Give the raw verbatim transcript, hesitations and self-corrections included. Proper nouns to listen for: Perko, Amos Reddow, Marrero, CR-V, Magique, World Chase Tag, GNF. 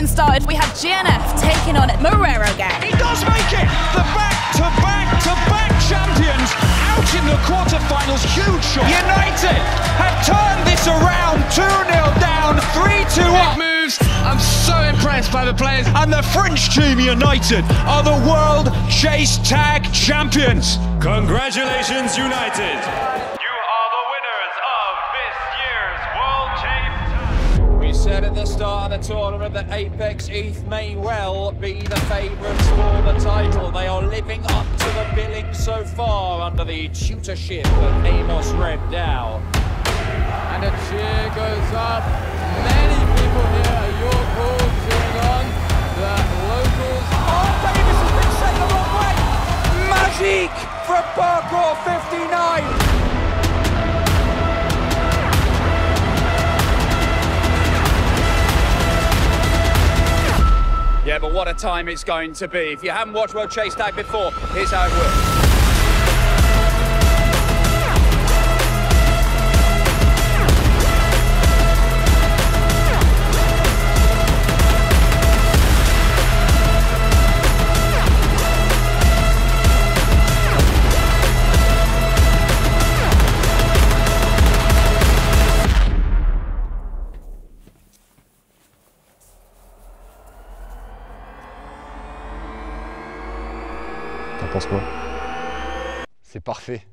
action started. We have G N F taking on Marrero again. He does make it! The back-to-back-to-back champions out in the quarterfinals. Huge shot. United have turned this around. two nil down, three two up. Moves. I'm so impressed by the players. And the French team, United, are the World Chase Tag champions. Congratulations, United. Said at the start of the tournament that Apex Heath may well be the favourites for the title. They are living up to the billing so far under the tutorship of Amos Reddow. And a cheer goes up. Many people here are your calls cheering on. The locals. Oh, Davis has been sent the wrong way. Magique from Perko fifty-nine. Yeah, but what a time it's going to be. If you haven't watched World Chase Tag before, here's how it works. T'en penses quoi? C'est parfait.